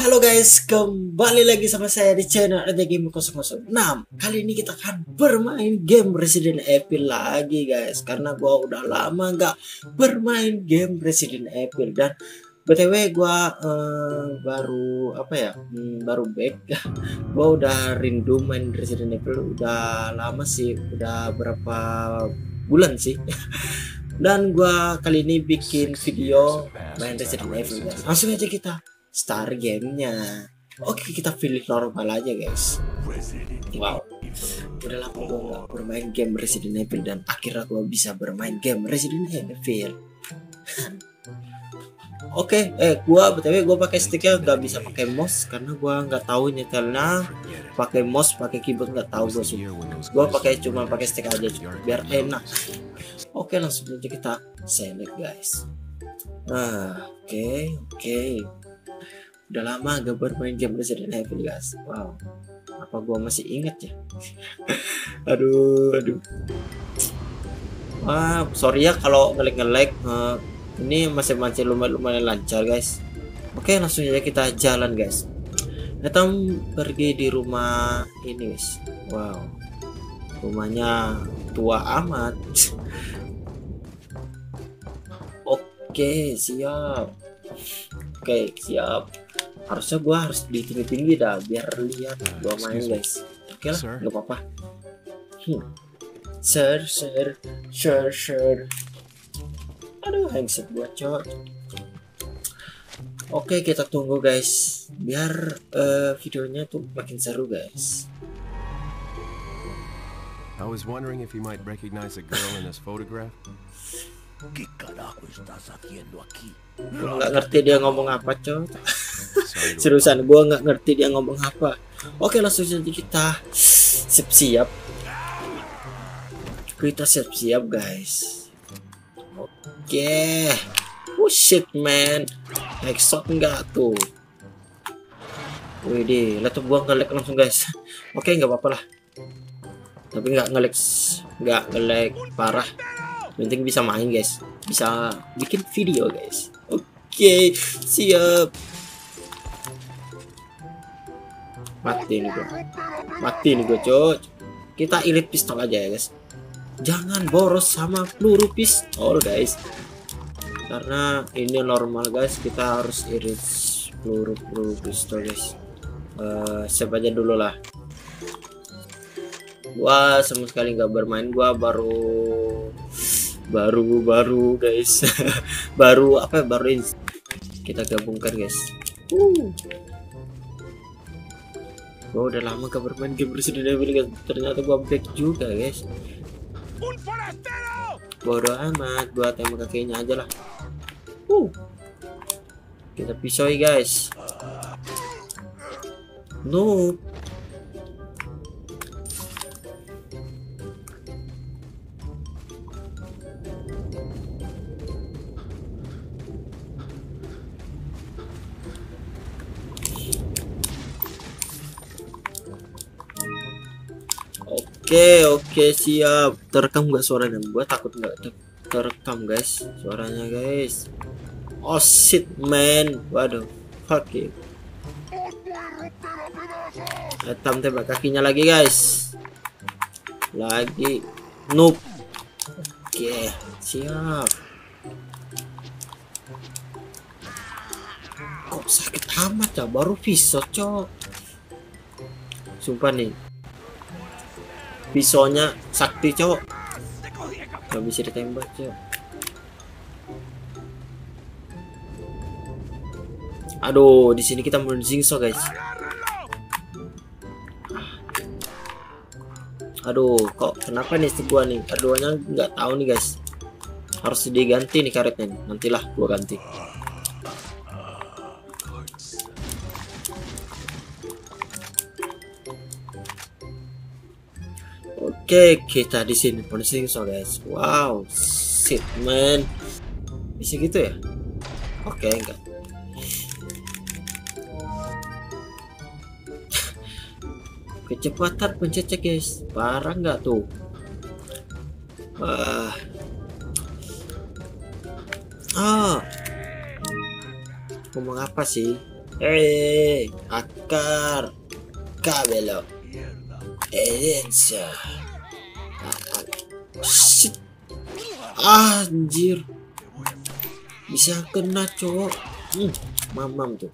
Halo guys, kembali lagi sama saya di channel RDGaming006. Kali ini kita akan bermain game Resident Evil lagi guys, karena gua udah lama nggak bermain game Resident Evil. Dan btw gua baru back. Gua udah rindu main Resident Evil, udah lama sih, udah berapa bulan sih. Dan gua kali ini bikin video main Resident Evil guys. Langsung aja kita start gamenya. Oke, kita pilih normal aja guys. Wow, udah lama gua gak bermain game Resident Evil dan akhirnya gua bisa bermain game Resident Evil. Oke, gua pakai sticknya, gak bisa pakai mouse karena gua nggak tahu nyetelnya. Pakai mouse, pakai keyboard nggak tahu gua sih. Gua pakai cuma pakai stick aja biar enak. Oke, langsung aja kita select guys. Nah, oke. Udah lama gak bermain game Resident Evil guys. Wow, apa gua masih ingat ya? aduh. Wah, sorry ya kalau ngelag. Ini masih lumayan lancar guys. Oke, langsung aja kita jalan guys. Kita pergi di rumah ini guys. Wow, rumahnya tua amat. Oke siap. Harusnya gua harus di tinggi dah biar lihat gua main guys. Oke lah, nggak apa-apa. Sir. Aduh, handset gua cok. Oke, kita tunggu guys biar videonya tuh makin seru guys. I was wondering if you might recognize a girl in this photograph. Nggak ngerti dia ngomong apa cok. Seriusan gua nggak ngerti dia ngomong apa. Oke, langsung aja kita siap-siap guys. Oke, oh shit man, headshot enggak tuh? Wih deh, laptop gua ngelag langsung guys. Oke, nggak apa-apa lah. Tapi nggak ngelag parah. Penting bisa main guys, bisa bikin video guys. Oke, siap. Mati nih gua coy. Kita irit pistol aja ya guys. Jangan boros sama peluru pistol guys, karena ini normal guys. Kita harus irit peluru pistol guys. Siap aja dulu lah. Gua sama sekali nggak bermain. Gua baru guys. baru kita gabungkan guys. Gua udah lama nggak bermain game Resident Evil guys. Ternyata gua back juga guys. Bodoh amat, buat tembak kakinya aja lah. Kita pisoi guys. No. Oke, siap. Terekam nggak suaranya? Gua takut nggak terekam guys suaranya guys. Oh shit man, waduh, fuck it. Hitam tembak kakinya lagi guys. Lagi, noob. Oke, siap. Kok sakit amat ya? Baru pisau cok. Sumpah nih. Pisaunya sakti cowok, gak bisa ditembak cowok. Aduh, di sini kita munjing so guys. Aduh, kok kenapa nih si gua nih? Keduanya nggak tahu nih guys. Harus diganti nih karetnya. Nantilah gua ganti. Oke, kita di sini punishing so guys. Wow, shit man. Bisa gitu ya? Oke, enggak. Kecepatan pencet guys. Parah enggak tuh? Ah. Ngomong apa sih? Hei, akar cabello. Herencia. Shit. Ah, anjir. Bisa kena cowok. Mamam tuh.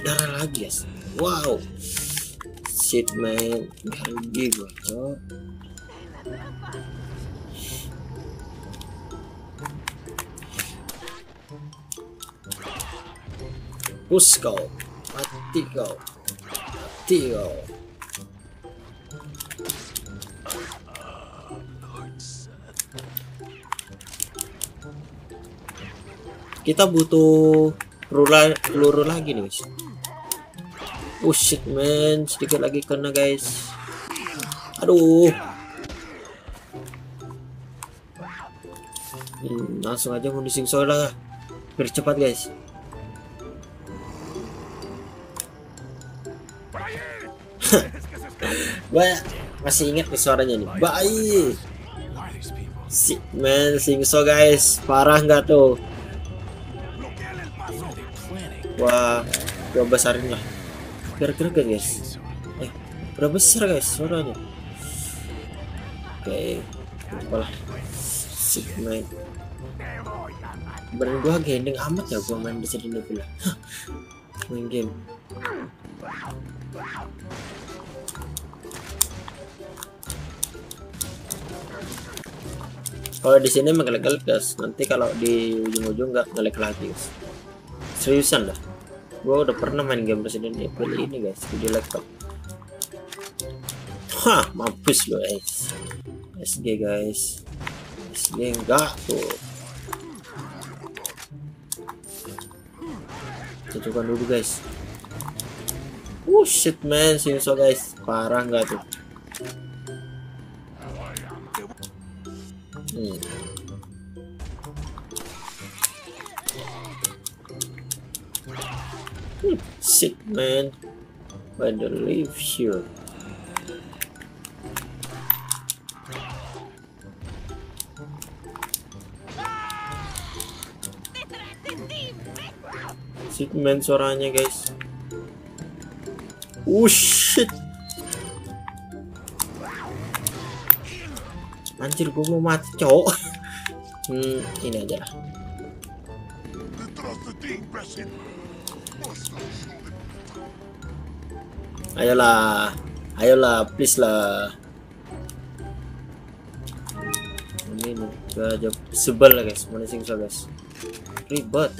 Darah lagi ya. Wow. Shit man. Rugi gua. Oh. Push kau. Mati kau. Mati kau. Kita butuh peluru lagi nih guys. Oh shit man, sedikit lagi kena guys. Aduh. Langsung aja mundusin soalnya biar cepat guys. Gua masih ingat nih suaranya nih. Baik. Shit man, singso guys. Parah nggak tuh? Wah, gua besarin lah. Kira-kira guys. Berapa besar guys suaranya? Oke, apalah. Shit man. Bener gua gendeng amat ya gua main Resident Evil. Main game. Kalau di sini ngelag-lag guys. Nanti kalau di ujung-ujung nggak ngelag lagi guys. Seriusan lah, gua udah pernah main game Resident Evil ini guys di laptop. Hah, mampus guys. SG guys, SG enggak tuh. Cocokkan dulu guys. Oh shit man, singso guys, parah nggak tuh? Shit man, but I live here. Shit man suaranya guys. Oh shit. Anjir gue mau mati cowok. Ini aja lah. Ayolah, ayolah, please lah. Ini juga sebel lah guys, mana singso guys. Ribet.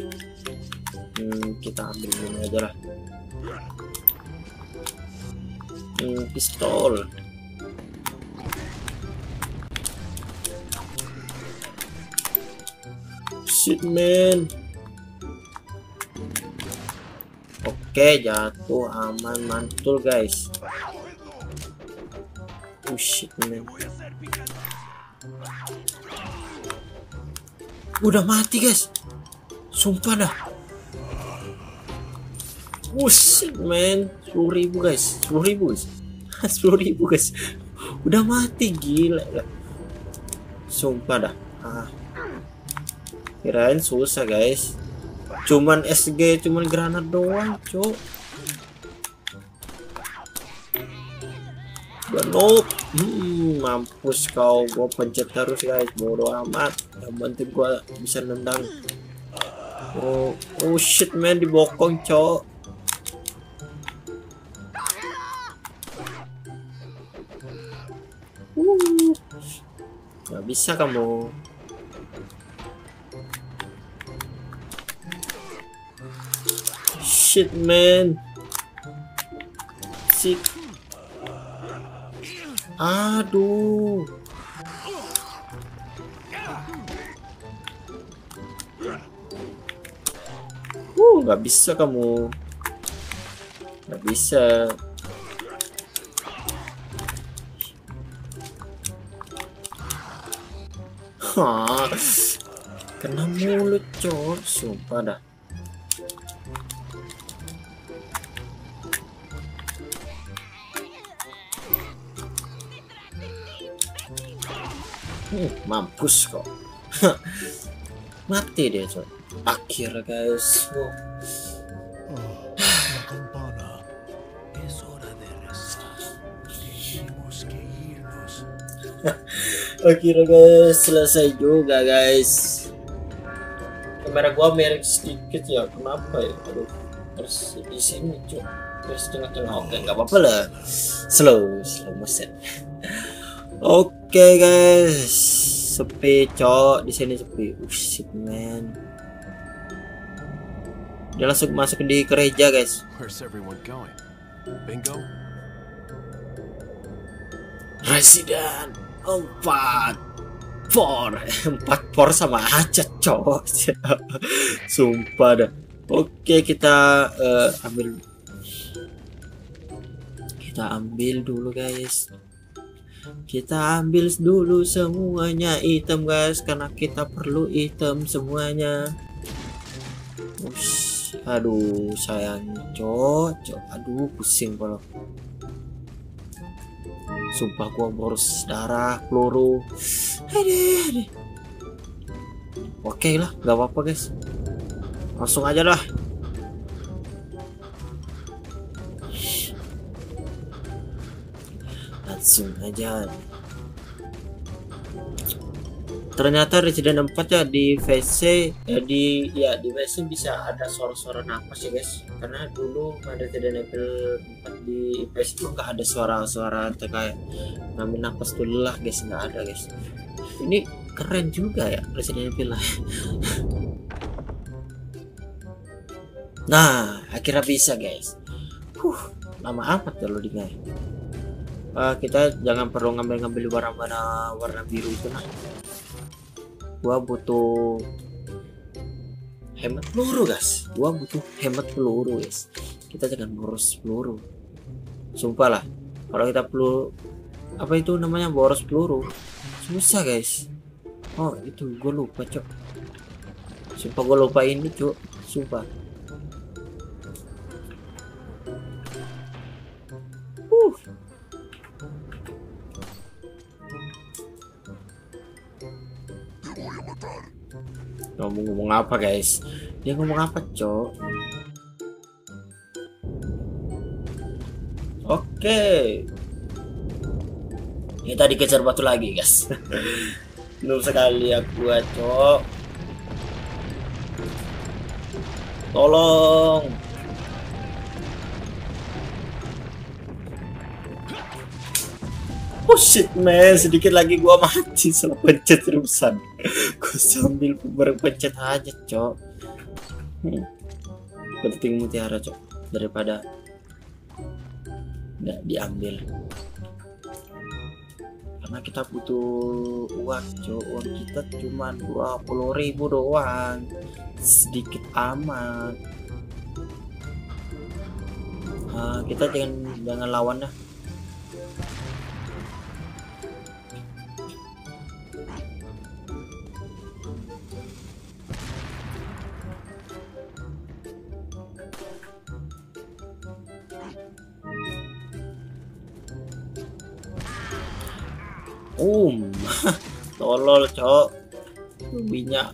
Kita ambil ini aja lah. Pistol. Shit man. Oke, jatuh aman mantul guys. Oh shit man. Udah mati guys. Sumpah dah. Oh shit man. 10.000 guys. 10.000 guys. 10.000 guys. Udah mati gila lah. Sumpah dah. Ah. Kirain susah guys, cuman SG, cuman granat doang cuk. Nope. Mampus kau, gua pencet terus guys, bodoh amat. Yang penting gua bisa nendang. Oh shit man, dibokong cuk. Gak bisa kamu. Shit man. Shit. Aduh. Gak bisa kamu. Gak bisa. Hah. Kena mulut cor. Sumpah dah. Mampus kok. Mati dia coy. Akhirnya guys. Wow. Akhirnya guys, selesai juga guys. Kamera gua merek sedikit ya, kenapa ya? Aduh, terus di sini cuy, terus tengah-tengah. Oke, nggak apa-apa lah. Slow motion. Oke guys, sepi cok, di sini sepi. Shit man. Dia langsung masuk di gereja guys. Where's everyone going? Bingo. Resident 4 sama aja cowok. Sumpah dah. Oke, kita ambil dulu guys, kita ambil dulu semuanya item guys, karena kita perlu item semuanya. Ush, aduh sayang cowok, aduh pusing kalau. Sumpah gua boros darah peluru. Aduh. Oke lah, nggak apa-apa guys. Langsung aja lah. Langsung aja. Ternyata Resident 4 ya di VC, di VC bisa ada suara-suara napas ya guys. Karena dulu pada Resident Evil 4 di VC itu nggak ada suara-suara kayak namin napas dulu lah guys, nggak ada guys. Ini keren juga ya Resident Evil. Nah akhirnya bisa guys. Lama amat ya loadingnya. Kita jangan perlu ngambil-ngambil warna biru itu nah. Gua butuh hemat peluru guys, kita jangan boros peluru, sumpah lah. Kalau kita peluru apa itu namanya, boros peluru susah guys. Oh itu gue lupa cok, sumpah gue lupa ini cok, sumpah. Ngomong apa guys, dia ngomong apa cok. Oke, kita dikejar batu lagi guys. Belum sekali aku ya, cok. Tolong. Oh shit man, sedikit lagi gua mati sama pencet terusan. Gua sambil berpencet aja cok. Penting mutiara cok, daripada nggak diambil. Karena kita butuh uang cok, uang kita cuma 20.000 doang, sedikit amat. Nah, kita jangan lawan dah. Tolol cok, minyak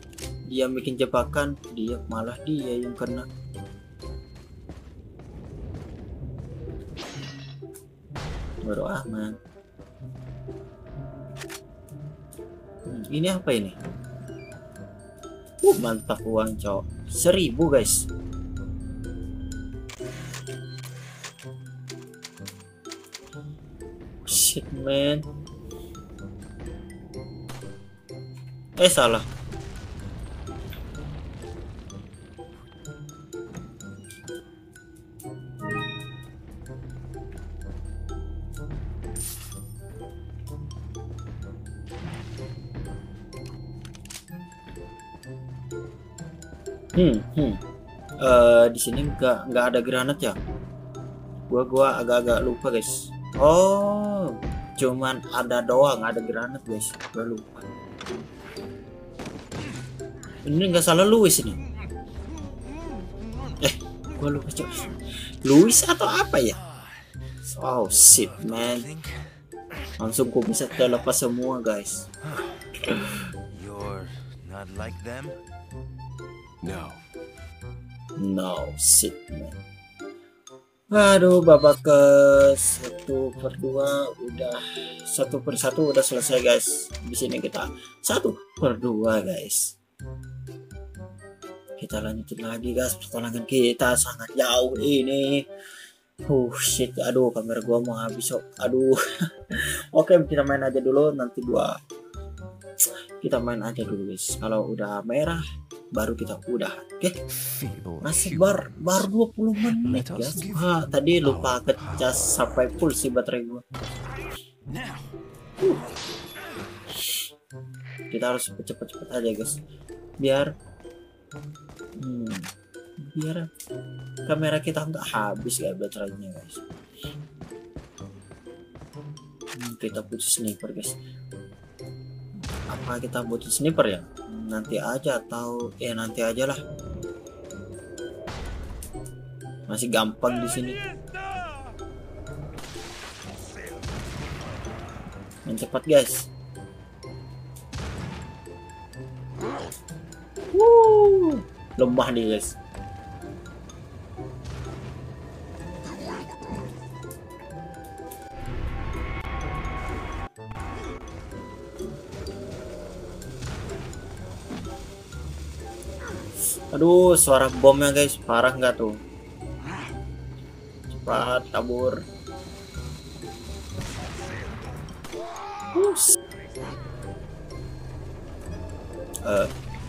dia bikin jebakan, dia malah dia yang kena. Baru aman. Ini apa ini? Mantap uang cok, 1000 guys. Shit man. Salah. Di sini nggak ada granat ya. Gua agak-agak lupa guys. Oh, cuman ada doang, ada granat guys. Gua lupa. Ini nggak salah Louis ini. Gua lupa cok. Louis atau apa ya? Oh shit man. Langsung gua bisa terlepas semua guys. Like them? No. No, shit, man. Aduh, babak ke 1/2 udah 1/1 udah selesai, guys. Di sini kita 1/2, guys. Kita lanjutin lagi, guys. Pertolongan kita sangat jauh ini. Shit, aduh, kamera gua mau habis, oh. Aduh. Oke, kita main aja dulu, nanti kita main aja dulu, guys. Kalau udah merah baru kita udahan. Oke, masih baru 20 menit, guys. Wah, tadi lupa ngecas sampai full sih baterai gua. Kita harus cepet-cepet aja, guys, biar biar kamera kita nggak habis, ya, baterainya, guys. Kita butuh sniper, guys. Apa kita butuh sniper, ya? Nanti aja atau ya nanti aja lah, masih gampang di sini. Main cepat, guys. Wuh, lemah nih, guys. Aduh, suara bomnya, guys, parah nggak tuh? Cepat kabur.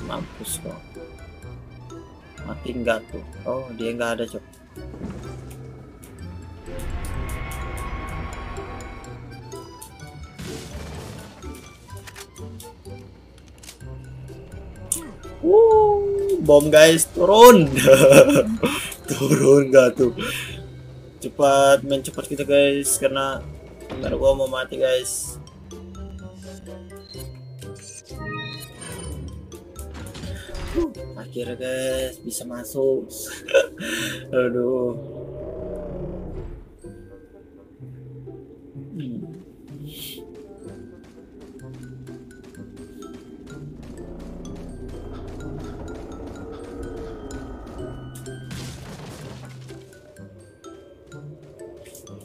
Mampus kok. Mati nggak tuh? Oh, dia nggak ada, cok. Bom, guys, turun. Turun gak tuh? Cepat, main cepat kita, guys, karena ntar gua mau mati, guys. Akhirnya, guys, bisa masuk. Aduh.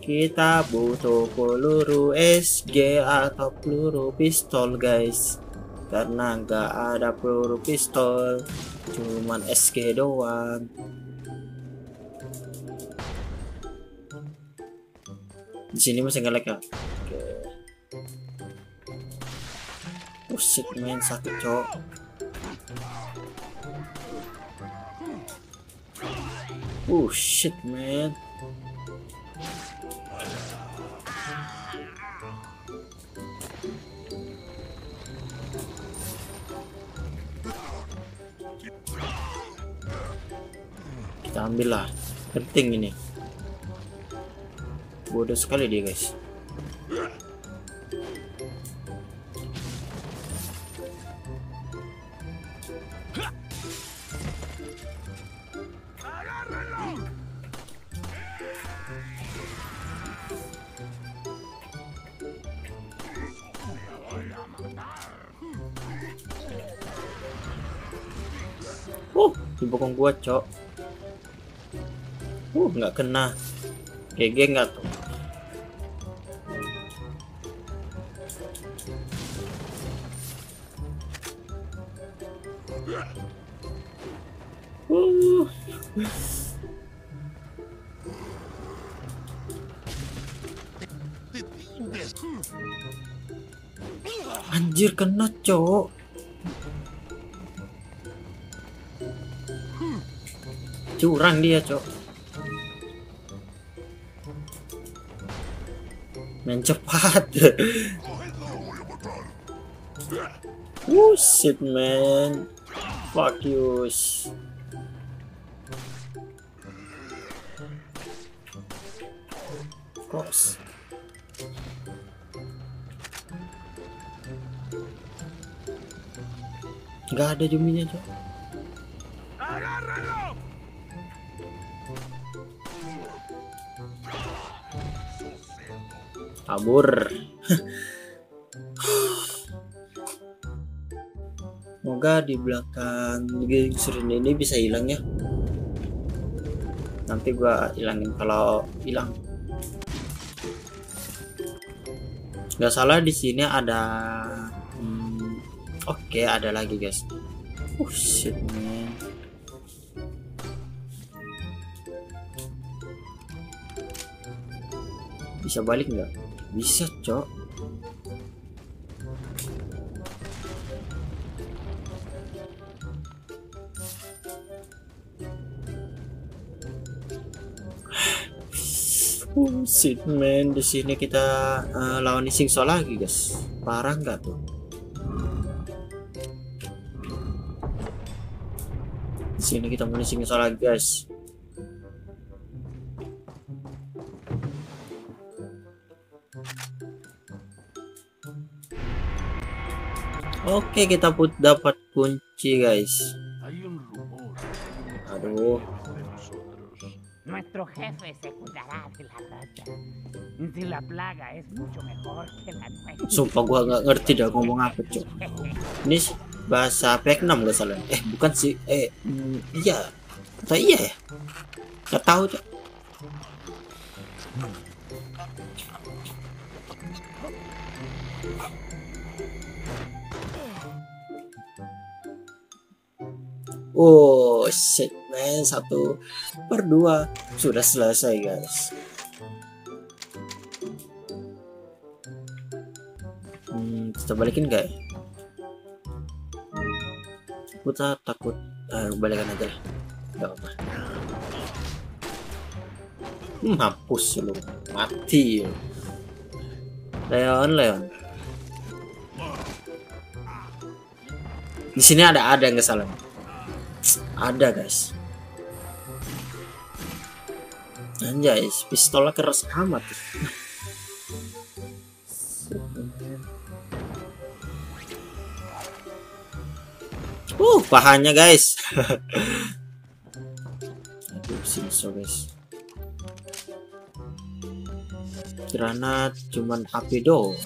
Kita butuh peluru SG atau peluru pistol, guys, karena nggak ada peluru pistol, cuman SG doang. Di sini masih ngelag, ya? Oke. Shit, main sakit, cok. Shit, man. Kita ambil lah, penting ini. Bodoh sekali dia, guys. Di bokong gua, cok. Nggak kena, GG nggak tuh? Anjir, kena, cok. Curang dia, cok. Main cepat. Shit, man. Fuck you. Cross. Nggak ada juminya, cok. Kabur. Semoga di belakang gangster ini bisa hilang ya. Nanti gua hilangin kalau hilang. Nggak salah di sini ada. Oke, ada lagi guys. Oh shit man. Bisa balik nggak? Bisa cok. Shit man, di sini kita lawan singso lagi guys. Parah nggak tuh? Di sini kita mulai singso lagi guys. Oke, kita dapat kunci guys. Aduh. Nuestro jefe se cuidará de la rata. Si la plaga es mucho mejor que la nuestra. Sumpah gua nggak ngerti dah ngomong apa cok. Ini bahasa Vietnam nggak salah. Bukan sih. Iya. Atau iya ya? Nggak tahu cok. Oh shit man, 1/2 sudah selesai guys. Kita balikin guys. Kita takut balikan aja lah. Gak apa-apa. Mampus lu, mati ya. Leon. Di sini ada yang kesalahan. Ada guys, anjay, pistolnya keras amat. Pahanya guys. Aduh, singso guys. Granat cuman api doang.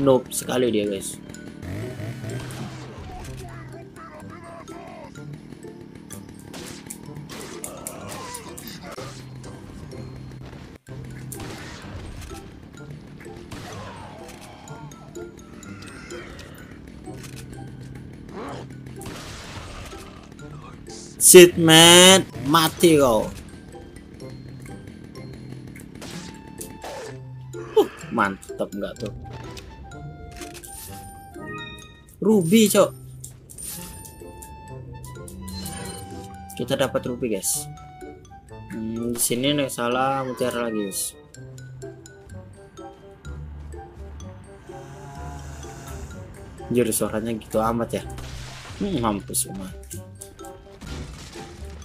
Noob sekali dia guys. Shit man, mati kau. Mantap nggak tuh? Ruby cok, kita dapat ruby guys. Di sini nih salah mutiara lagi guys. Jujur suaranya gitu amat ya. Mampus semua.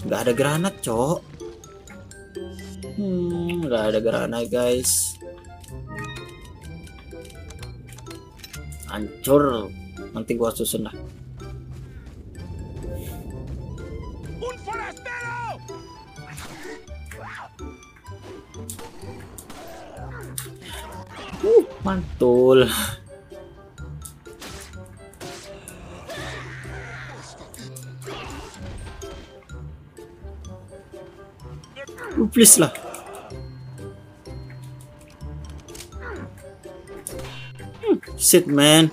Nggak ada granat cok. Nggak ada granat guys. Hancur. Nanti gua susun lah. Mantul. Please lah. Shit man.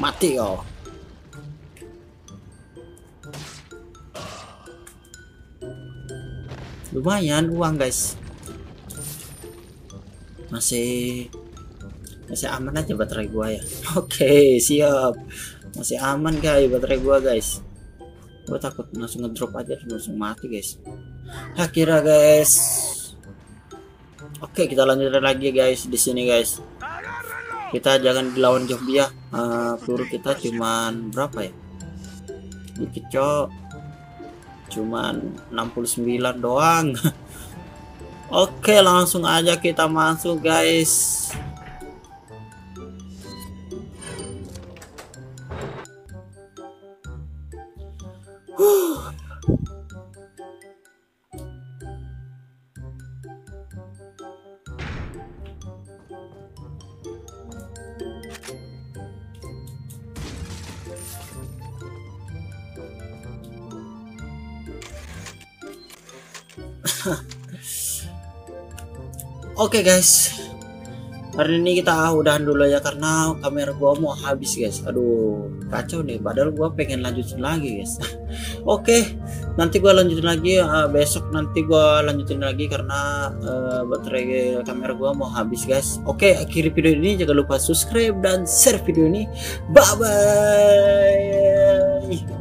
Mati kau. Lumayan uang guys. Masih aman aja baterai gua ya. Oke, siap. Masih aman guys baterai gua guys. Gua takut langsung ngedrop aja langsung mati guys. Akhirnya guys. Oke, kita lanjutin lagi guys di sini guys. Kita jangan dilawan zombie ya. Peluru kita cuman berapa ya? Dikit cok. cuman 69 doang. Oke, langsung aja kita masuk, guys. Oke, guys, hari ini kita udahan dulu ya karena kamera gua mau habis, guys. Aduh, kacau nih, padahal gua pengen lanjutin lagi, guys. Oke, nanti gua lanjutin lagi, besok nanti gua lanjutin lagi karena baterai kamera gua mau habis, guys. Oke, akhiri video ini, jangan lupa subscribe dan share video ini. Bye bye.